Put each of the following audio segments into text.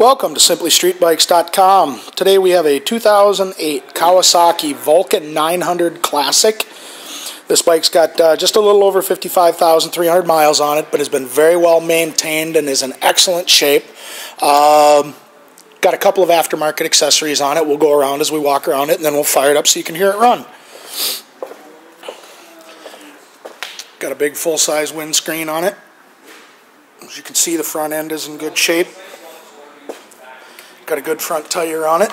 Welcome to SimplyStreetBikes.com. Today we have a 2008 Kawasaki Vulcan 900 Classic. This bike's got just a little over 55,300 miles on it, but has been very well maintained and is in excellent shape. Got a couple of aftermarket accessories on it. We'll go around as we walk around it, and then we'll fire it up so you can hear it run. Got a big full-size windscreen on it. As you can see, the front end is in good shape. Got a good front tire on it.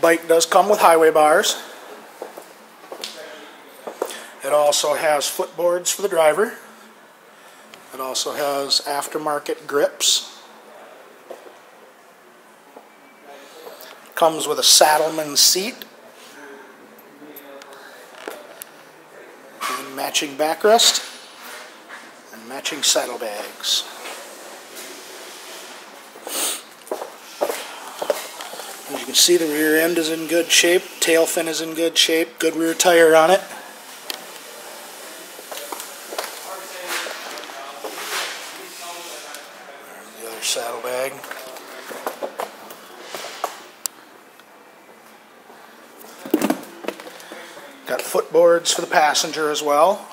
Bike does come with highway bars. It also has footboards for the driver. It also has aftermarket grips. Comes with a Saddleman seat and matching backrest and matching saddlebags. As you can see, the rear end is in good shape, tail fin is in good shape, good rear tire on it. There's the other saddlebag. Got footboards for the passenger as well.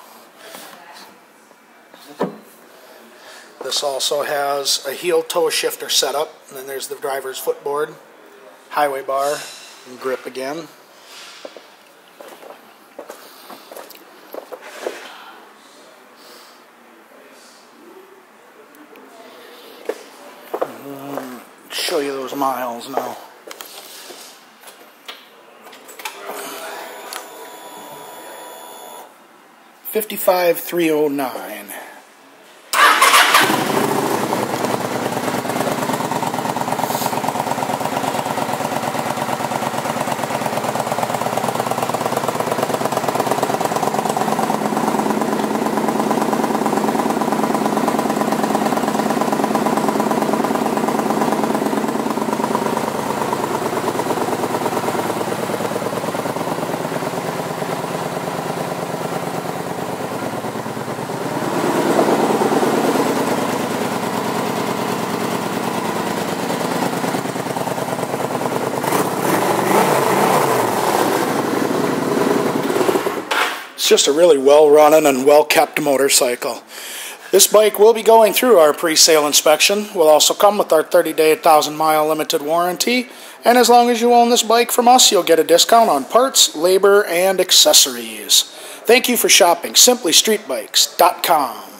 This also has a heel-toe shifter setup, and then there's the driver's footboard. Highway bar and grip again. Show you those miles now. $55,309. It's just a really well-running and well-kept motorcycle. This bike will be going through our pre-sale inspection. We'll also come with our 30-day, 1,000-mile limited warranty. And as long as you own this bike from us, you'll get a discount on parts, labor, and accessories. Thank you for shopping SimplyStreetBikes.com.